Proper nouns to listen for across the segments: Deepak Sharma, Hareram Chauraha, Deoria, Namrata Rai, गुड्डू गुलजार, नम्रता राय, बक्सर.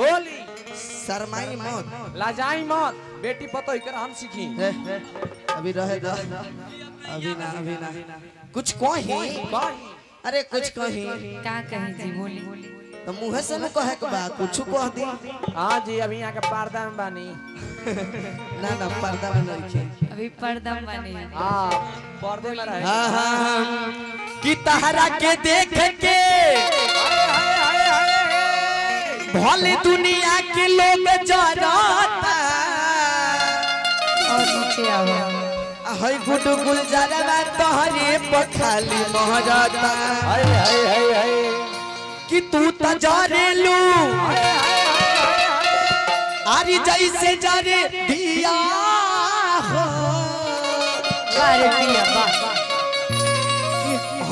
बोली शर्माई मौत लाजाई मौत बेटी पतो इकर हम सीखी अभी रहे दो अभी ना कुछ कही अरे कुछ कही का कही जी बोली तो मुँह से न कहे के बा कुछ कह दी हां जी अभी यहां के पर्दा में बानी ना ना पर्दा में नहीं अभी पर्दा में बानी हां पर्दे में रहे हां कि तहरा के देख के भोली दुनिया के लोग जराता और नीचे आवा हई गुडु गुलजरवा तोहरे पखाली महराता हाय हाय हाय हाय कि तू त जरेलू आरी जैसे जरे दिया हो अरे दिया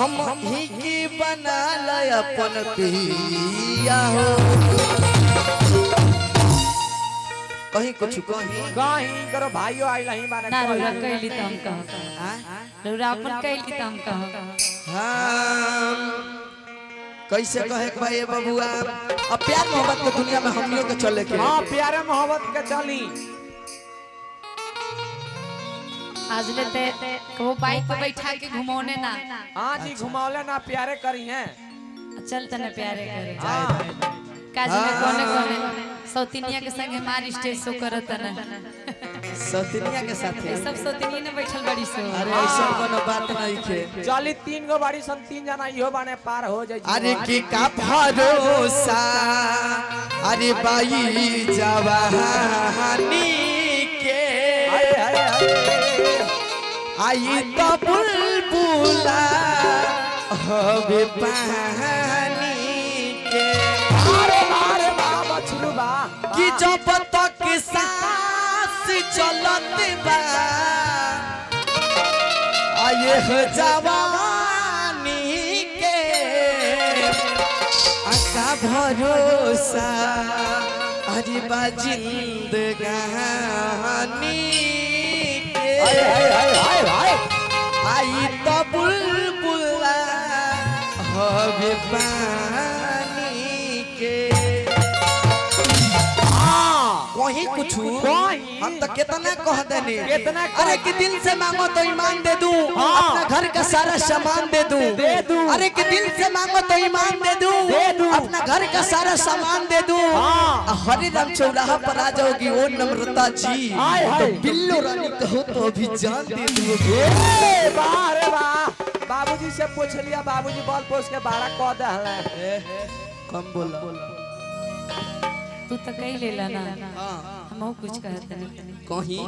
हम ही की बना लय अपन पिया हो कहीं कुछ कहीं कहीं करो भाइयों आई लही माने ना रौरा कहली त हम कह हां रौरा अपन कहली त हम कह हां कैसे कहे के भाई बबुआ अब प्यार मोहब्बत के दुनिया में हम लोग के चले के हां प्यार मोहब्बत के चली आज लेते वो बाइक पे बैठा के घुमाओने ना हां जी घुमाओले ना प्यारे करी हैं चल तने प्यारे करे काज में कोने कोने सौतिनिया के संग मार स्टेज शो करत ना सौतिनिया के साथ सब सौतिनिया ने बैठल बड़ी सो अरे ऐसा कोनो बात नहीं के चली तीन गो बाड़ी सन तीन जना इहो बाने पार हो जाई अरे की का भरोसा अरे बाई जवानी के हाय हाय हाय आई तो बुलबुला हवे पानी के मारे मारे बा बछरुबा कि जब तक सांस चलत बा आए हो जवानी के आका भरोसा अरे बा जिंदगानी हाय हाय हाय हाय हाय आई तो बुलबुला हवे पानी के हां कोई कुछ हम तो कितना कह देनी कितना अरे कि दिल से मांगो तो ईमान दे दूं अपना घर का सारा सामान दे दूं अरे कि दिल से मांगो तो ईमान दे दूं अपना घर का सारा सामान दे दूं हरिराम चौराहा पर आ जाओगी ओ नम्रता जी तो बिल्लो रानी कहो तो अभी जान दे दोगे वाह रे वाह बाबूजी से पूछ लिया बाबूजी बॉल पोस्ट के 12 कह देला कम बोला तू त कह लेला ना हां हमहु कुछ कहत नहीं कही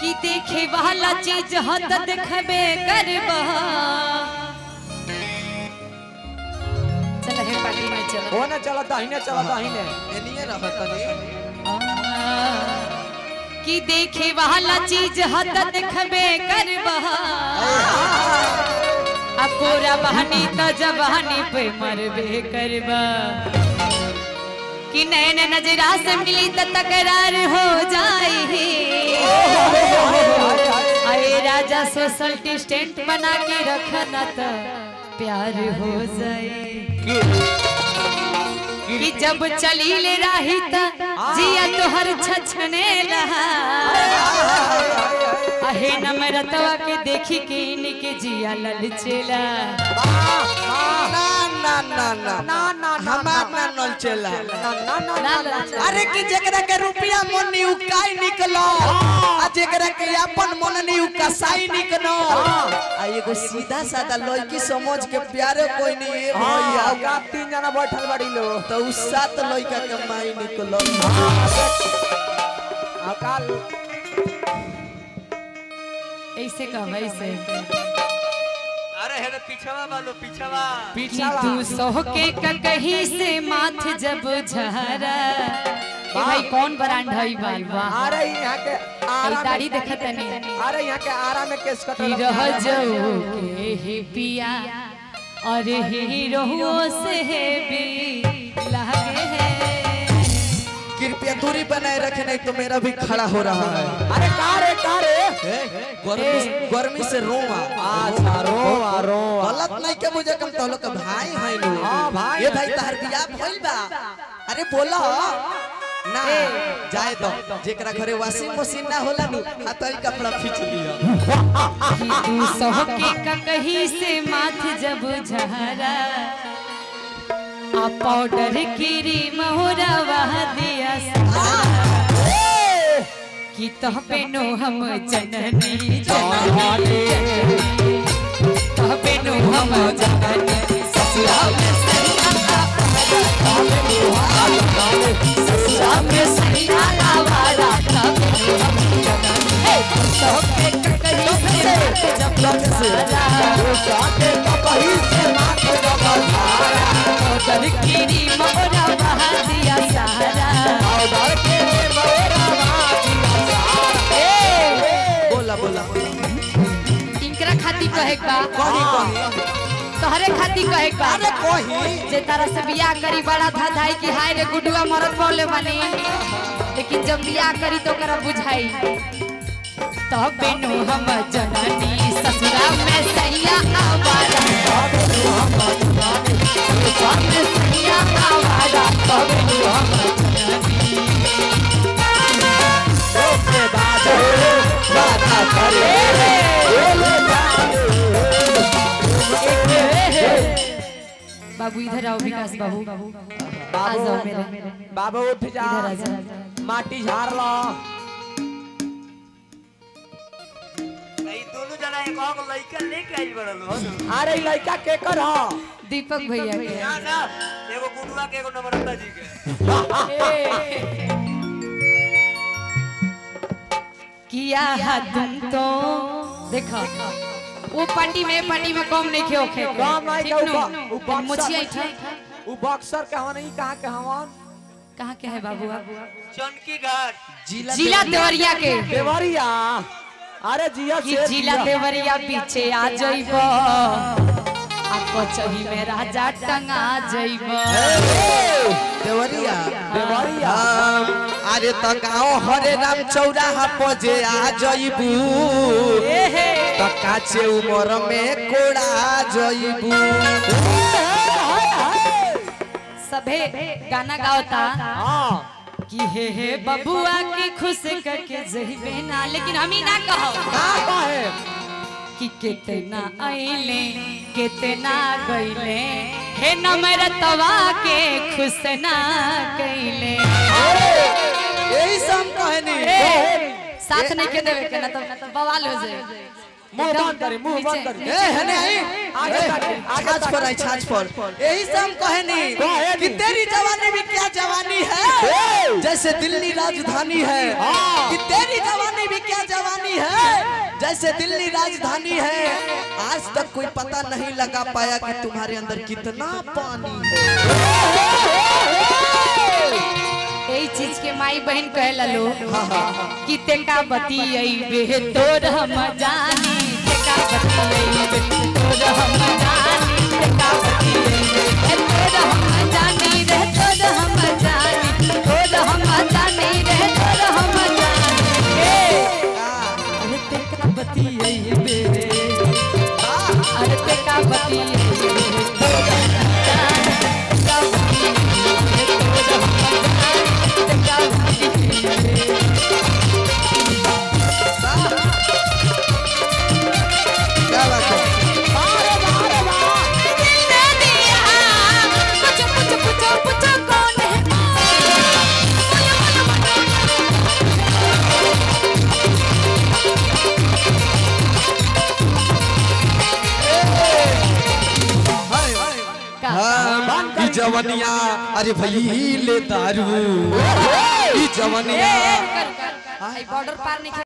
की देखे वाला चीज हत देखबे करबा चल हे पार्टी में चल हो ना चला दाहिने एनिए रहत नहीं कि देखे वाला चीज हद देखबे करबा आ कोरा बहनी त जवानी पे मरबे करबा कि नैन नजरा से मिली त तकरार हो जाई अरे राजा सोसाइटी स्टैंड बना के रखना त प्यार हो जाई कि जब चली ले राही त जिया तोहर छछने लहा अहे नमरतवा के देखी के इनके जिया ललचेला ना ना ना ना ना हमार ना ललचेला ना ना अरे कि जेकरा के रुपया मोनी उकाई निकलो आ जेकरा के अपन मोननी उकासाई निकनो आ एगो सीधा साधा लड़की समझ के प्यारे कोई नहीं ए भैया का तीन जना बैठल बड़ी लो तो उस सात लड़का के माई निकलो अकाल ऐसे कह ऐसे अरे है पीछवा वालो पीछवा पीछवा तू सोके का कहीं से माथ जब झहरा ए भाई कौन ब्रांड है ई बाल वाह आ रही यहां के आरा दाढ़ी देखत नहीं आ रही यहां के आरा में केस कट रह जाओ के हे पिया अरे हीरो से है भी लागे है कृपया दूरी बनाए रखे नहीं तो मेरा भी खड़ा हो रहा है अरे कारे गर्मी से रोवा अच्छा रोवा गलत नहीं के मुझे कम तोलो के भाई है लो हां भाई ये भाई तहर बियाह भइल बा अरे बोला ना जाए दो जेकरा घरे वाशिंग मशीन ना होला नु हतई कपड़ा खींच लिया तू सहके का कहीं से माथ जब झहरा आ पाउडर गिरी मोहरा वह दिया कि तह पे नो हम जननी जाने तह पे नो हम जननी ससुरा में ससुरा में सही आला वाला तह पे हम जननी तह पे कहीं से जब लग सारा तह पे कहीं से मात जब सारा तह की री मोरा बहा दिया सारा और के मोरा बोला इनकरा खाती कहे का तोहरे खाती कहे का अरे कोही जे तारा से बियाह करी बड़ा था धाई कि हाय रे गुडुआ मरत बोले बनी लेकिन जब बियाह करी तो करा बुझाई तो बेनो हम जननी ससुरा में सैया आवारा तो हम जननी ससुरा में सैया आवारा तो बेनो हम जननी सबसे बाजे बाता करे बाबू इधर आओ विकास बाबू आ जाओ मेरे बाबू उठ जा माटी झाड़ लो नहीं दोनों जना एक और लड़का लेके आई बड़ा लो अरे लड़का केकर हो दीपक भैया के ना ना एगो गुडुआ के एगो नम्रता जी के किया हाथ तो देखा वो पार्टी में कम नहीं खेओ खे कम आई उ बक्सर इठा उ बक्सर कहां नहीं कहां के हवन कहां के है बाबूआ चनकी घाट जिला देवरिया के देवरिया अरे जिया से जिला देवरिया पीछे आ जाइबो आपको चही में राजा टंगा जाइबो देवरिया देवरिया अरे तकाओ हरे राम चौराहा पजे आ जइबू तका छे उमर में कोड़ा जइबू सभे गाना गावता हां कि हे बबुआ के खुश करके जइबे ना लेकिन हम ही ना कहो का कहे कि कितना आइले कितना गइले हे नमरतवा के खुश ना कइले यही सब कहनी साथ नहीं के देवे के ना तो बवाल हो जाए मुंह बंद कर ए है नहीं आगे छाछ पर आई छाछ पर यही सब कहनी कि तेरी जवानी भी क्या जवानी है जैसे दिल्ली राजधानी है कि तेरी जवानी भी क्या जवानी है जैसे दिल्ली राजधानी है आज तक कोई पता नहीं लगा पाया कि तुम्हारे अंदर कितना पानी है यही चीज के माई बहन कहला लो कि तेका बतियाई बे तोर हम जानी तेका बतियाई बे तोर हम जानी तेका बतियाई बे तोर हम जानी रे तोर हम जानी तोर हम जानी रे तोर हम जानी अरे तेका बतियाई बे अरे तेका बतियाई जवनिया अरे भई ले दारू ई जवनिया आई बॉर्डर पार नहीं।